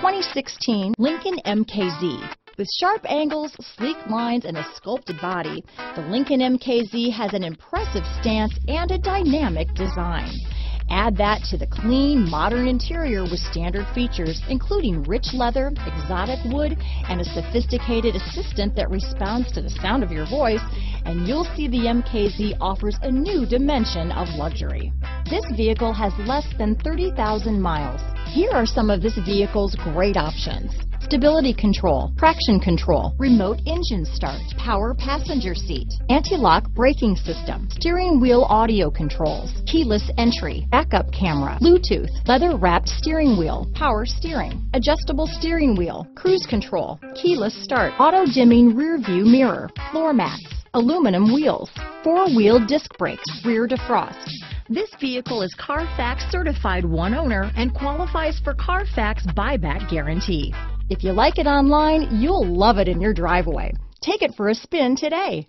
2016 Lincoln MKZ. With sharp angles, sleek lines, and a sculpted body, the Lincoln MKZ has an impressive stance and a dynamic design. Add that to the clean, modern interior with standard features, including rich leather, exotic wood, and a sophisticated assistant that responds to the sound of your voice, and you'll see the MKZ offers a new dimension of luxury. This vehicle has less than 30,000 miles. Here are some of this vehicle's great options: stability control, traction control, remote engine start, power passenger seat, anti-lock braking system, steering wheel audio controls, keyless entry, backup camera, Bluetooth, leather-wrapped steering wheel, power steering, adjustable steering wheel, cruise control, keyless start, auto-dimming rear-view mirror, floor mats, aluminum wheels, four-wheel disc brakes, rear defrost. This vehicle is Carfax certified one owner and qualifies for Carfax buyback guarantee. If you like it online, you'll love it in your driveway. Take it for a spin today.